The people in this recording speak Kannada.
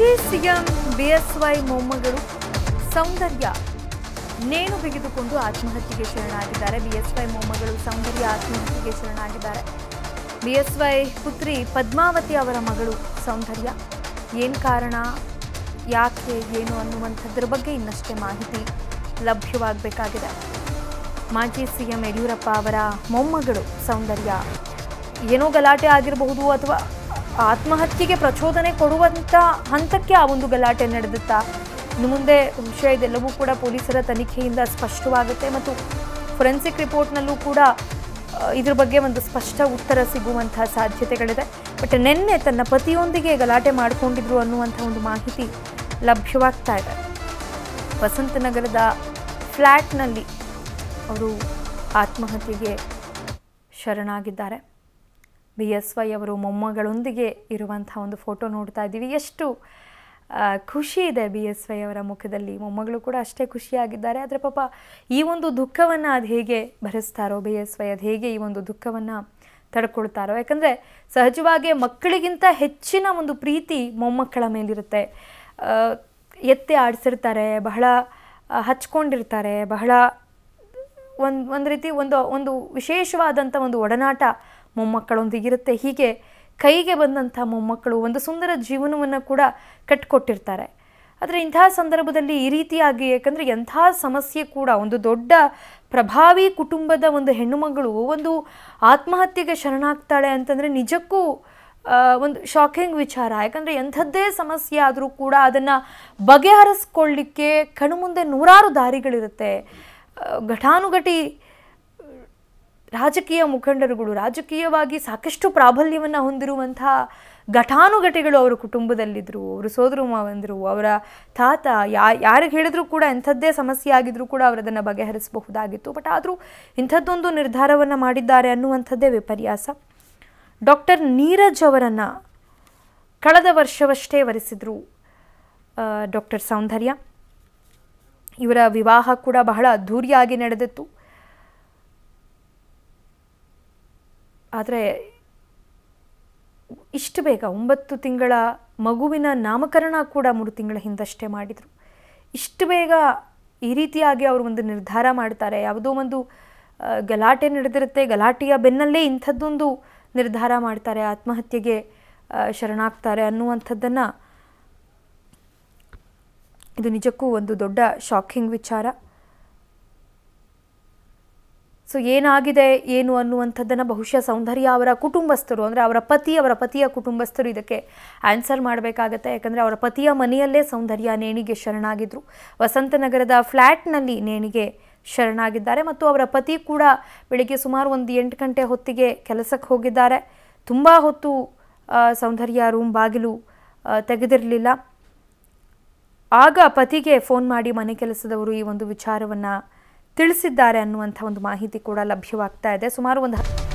ಮಾಜಿ ಸಿಎಂ ಬಿಎಸ್ವೈ ಮೊಮ್ಮಗಳು ಸೌಂದರ್ಯ ನೇಣು ಬಿಗಿದುಕೊಂಡು ಆತ್ಮಹತ್ಯೆಗೆ ಶರಣಾಗಿದ್ದಾರೆ. ಬಿಎಸ್ವೈ ಮೊಮ್ಮಗಳು ಸೌಂದರ್ಯ ಆತ್ಮಹತ್ಯೆಗೆ ಶರಣಾಗಿದ್ದಾರೆ. ಬಿಎಸ್ವೈ ಪುತ್ರಿ ಪದ್ಮಾವತಿ ಅವರ ಮಗಳು ಸೌಂದರ್ಯ, ಏನು ಕಾರಣ, ಯಾಕೆ, ಏನು ಅನ್ನುವಂಥದ್ರ ಬಗ್ಗೆ ಇನ್ನಷ್ಟೇ ಮಾಹಿತಿ ಲಭ್ಯವಾಗಬೇಕಾಗಿದೆ. ಮಾಜಿ ಸಿಎಂ ಯಡಿಯೂರಪ್ಪ ಅವರ ಮೊಮ್ಮಗಳು ಸೌಂದರ್ಯ ಏನೋ ಗಲಾಟೆ ಆಗಿರಬಹುದು ಅಥವಾ ಆತ್ಮಹತ್ಯೆಗೆ ಪ್ರಚೋದನೆ ಕೊಡುವಂಥ ಹಂತಕ್ಕೆ ಆ ಒಂದು ಗಲಾಟೆ ನಡೆದಿತ್ತಾ? ಇನ್ನು ಮುಂದೆ ವಿಷಯ ಇದೆಲ್ಲವೂ ಕೂಡ ಪೊಲೀಸರ ತನಿಖೆಯಿಂದ ಸ್ಪಷ್ಟವಾಗುತ್ತೆ ಮತ್ತು ಫೊರೆನ್ಸಿಕ್ ರಿಪೋರ್ಟ್ನಲ್ಲೂ ಕೂಡ ಇದ್ರ ಬಗ್ಗೆ ಒಂದು ಸ್ಪಷ್ಟ ಉತ್ತರ ಸಿಗುವಂಥ ಸಾಧ್ಯತೆಗಳಿದೆ. ಬಟ್ ನಿನ್ನೆ ತನ್ನ ಪತಿಯೊಂದಿಗೆ ಗಲಾಟೆ ಮಾಡಿಕೊಂಡಿದ್ರು ಅನ್ನುವಂಥ ಒಂದು ಮಾಹಿತಿ ಲಭ್ಯವಾಗ್ತಾ ಇದೆ. ವಸಂತನಗರದ ಫ್ಲ್ಯಾಟ್ನಲ್ಲಿ ಅವರು ಆತ್ಮಹತ್ಯೆಗೆ ಶರಣಾಗಿದ್ದಾರೆ. BSY ಅವರು ಮೊಮ್ಮಗಳೊಂದಿಗೆ ಇರುವಂಥ ಒಂದು ಫೋಟೋ ನೋಡ್ತಾ ಇದ್ದೀವಿ. ಎಷ್ಟು ಖುಷಿ ಇದೆ BSY ಅವರ ಮುಖದಲ್ಲಿ. ಮೊಮ್ಮಗಳು ಕೂಡ ಅಷ್ಟೇ ಖುಷಿಯಾಗಿದ್ದಾರೆ. ಆದರೆ ಪಾಪ ಈ ಒಂದು ದುಃಖವನ್ನು ಅದು ಹೇಗೆ ಭರಿಸ್ತಾರೋ BSY, ಅದು ಹೇಗೆ ಈ ಒಂದು ದುಃಖವನ್ನು ತಡ್ಕೊಳ್ತಾರೋ? ಯಾಕಂದರೆ ಸಹಜವಾಗಿ ಮಕ್ಕಳಿಗಿಂತ ಹೆಚ್ಚಿನ ಒಂದು ಪ್ರೀತಿ ಮೊಮ್ಮಕ್ಕಳ ಮೇಲಿರುತ್ತೆ. ಎತ್ತೆ ಆಡಿಸಿರ್ತಾರೆ, ಬಹಳ ಹಚ್ಕೊಂಡಿರ್ತಾರೆ, ಬಹಳ ಒಂದು ರೀತಿ ಒಂದು ವಿಶೇಷವಾದಂಥ ಒಂದು ಒಡನಾಟ ಮೊಮ್ಮಕ್ಕಳೊಂದಿಗಿರುತ್ತೆ. ಹೀಗೆ ಕೈಗೆ ಬಂದಂಥ ಮೊಮ್ಮಕ್ಕಳು ಒಂದು ಸುಂದರ ಜೀವನವನ್ನು ಕೂಡ ಕಟ್ಟಿಕೊಟ್ಟಿರ್ತಾರೆ. ಆದರೆ ಇಂತಹ ಸಂದರ್ಭದಲ್ಲಿ ಈ ರೀತಿಯಾಗಿ, ಯಾಕಂದರೆ ಎಂಥ ಸಮಸ್ಯೆ ಕೂಡ, ಒಂದು ದೊಡ್ಡ ಪ್ರಭಾವಿ ಕುಟುಂಬದ ಒಂದು ಹೆಣ್ಣುಮಗಳು ಒಂದು ಆತ್ಮಹತ್ಯೆಗೆ ಶರಣಾಗ್ತಾಳೆ ಅಂತಂದರೆ ನಿಜಕ್ಕೂ ಒಂದು ಶಾಕಿಂಗ್ ವಿಚಾರ. ಯಾಕಂದರೆ ಎಂಥದ್ದೇ ಸಮಸ್ಯೆ ಆದರೂ ಕೂಡ ಅದನ್ನು ಬಗೆಹರಿಸ್ಕೊಳ್ಳಿಕ್ಕೆ ಕಣ್ಮುಂದೆ ನೂರಾರು ದಾರಿಗಳಿರುತ್ತೆ. ಘಟಾನುಘಟಿ ರಾಜಕೀಯ ಮುಖಂಡರುಗಳು, ರಾಜಕೀಯವಾಗಿ ಸಾಕಷ್ಟು ಪ್ರಾಬಲ್ಯವನ್ನು ಹೊಂದಿರುವಂಥ ಘಟಾನುಘಟಿಗಳು ಅವರ ಕುಟುಂಬದಲ್ಲಿದ್ದರು, ಅವರು ಸೋದರ ಮಾವಂದಿರು, ಅವರ ತಾತ, ಯಾರಿಗೆ ಹೇಳಿದರೂ ಕೂಡ ಎಂಥದ್ದೇ ಸಮಸ್ಯೆ ಆಗಿದ್ರೂ ಕೂಡ ಅವರದನ್ನು ಬಗೆಹರಿಸಬಹುದಾಗಿತ್ತು. ಬಟ್ ಆದರೂ ಇಂಥದ್ದೊಂದು ನಿರ್ಧಾರವನ್ನು ಮಾಡಿದ್ದಾರೆ ಅನ್ನುವಂಥದ್ದೇ ವಿಪರ್ಯಾಸ. ಡಾಕ್ಟರ್ ನೀರಜ್ ಅವರನ್ನು ಕಳೆದ ವರ್ಷವಷ್ಟೇ ವರಿಸಿದರು ಡಾಕ್ಟರ್ ಸೌಂದರ್ಯ. ಇವರ ವಿವಾಹ ಕೂಡ ಬಹಳ ಅದ್ಧೂರಿಯಾಗಿ ನಡೆದಿತ್ತು. ಆದರೆ ಇಷ್ಟು ಬೇಗ 9 ತಿಂಗಳ ಮಗುವಿನ ನಾಮಕರಣ ಕೂಡ 3 ತಿಂಗಳ ಹಿಂದಷ್ಟೇ ಮಾಡಿದರು. ಇಷ್ಟು ಬೇಗ ಈ ರೀತಿಯಾಗಿ ಅವರು ಒಂದು ನಿರ್ಧಾರ ಮಾಡ್ತಾರೆ. ಯಾವುದೋ ಒಂದು ಗಲಾಟೆ ನಡೆದಿರುತ್ತೆ, ಗಲಾಟೆಯ ಬೆನ್ನಲ್ಲೇ ಇಂಥದ್ದೊಂದು ನಿರ್ಧಾರ ಮಾಡ್ತಾರೆ, ಆತ್ಮಹತ್ಯೆಗೆ ಶರಣಾಗ್ತಾರೆ ಅನ್ನುವಂಥದ್ದನ್ನು. ಇದು ನಿಜಕ್ಕೂ ಒಂದು ದೊಡ್ಡ ಶಾಕಿಂಗ್ ವಿಚಾರ. ಸೊ ಏನಾಗಿದೆ ಏನು ಅನ್ನುವಂಥದ್ದನ್ನು ಬಹುಶಃ ಸೌಂದರ್ಯ ಅವರ ಕುಟುಂಬಸ್ಥರು, ಅಂದರೆ ಅವರ ಪತಿಯ ಕುಟುಂಬಸ್ಥರು ಇದಕ್ಕೆ ಆನ್ಸರ್ ಮಾಡಬೇಕಾಗತ್ತೆ. ಯಾಕಂದರೆ ಅವರ ಪತಿಯ ಮನೆಯಲ್ಲೇ ಸೌಂದರ್ಯ ನೇಣಿಗೆ ಶರಣಾಗಿದ್ದರು. ವಸಂತನಗರದ ಫ್ಲ್ಯಾಟ್ನಲ್ಲಿ ನೇಣಿಗೆ ಶರಣಾಗಿದ್ದಾರೆ. ಮತ್ತು ಅವರ ಪತಿ ಕೂಡ ಬೆಳಿಗ್ಗೆ ಸುಮಾರು ಒಂದು 8 ಗಂಟೆ ಹೊತ್ತಿಗೆ ಕೆಲಸಕ್ಕೆ ಹೋಗಿದ್ದಾರೆ. ತುಂಬ ಹೊತ್ತು ಸೌಂದರ್ಯ ರೂಮ್ ಬಾಗಿಲು ತೆಗೆದಿರಲಿಲ್ಲ. ಆಗ ಪತಿಗೆ ಫೋನ್ ಮಾಡಿ ಮನೆ ಕೆಲಸದವರು ಈ ಒಂದು ವಿಚಾರವನ್ನು ತಿಳಿಸಿದ್ದಾರೆ ಅನ್ನುವಂಥ ಒಂದು ಮಾಹಿತಿ ಕೂಡ ಲಭ್ಯವಾಗ್ತಾ ಇದೆ. ಸುಮಾರು ಒಂದು